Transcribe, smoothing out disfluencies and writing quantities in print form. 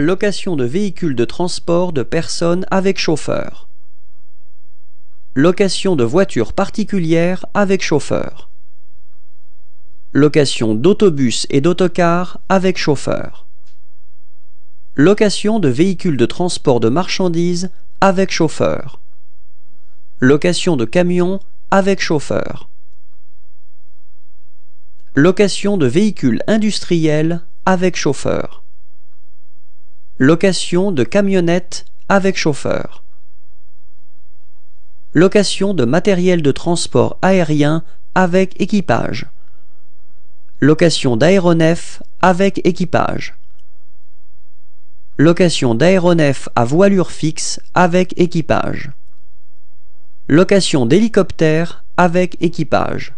Location de véhicules de transport de personnes avec chauffeur. Location de voitures particulières avec chauffeur. Location d'autobus et d'autocars avec chauffeur. Location de véhicules de transport de marchandises avec chauffeur. Location de camions avec chauffeur. Location de véhicules industriels avec chauffeur. Location de camionnettes avec chauffeur. Location de matériel de transport aérien avec équipage. Location d'aéronefs avec équipage. Location d'aéronefs à voilure fixe avec équipage. Location d'hélicoptères avec équipage.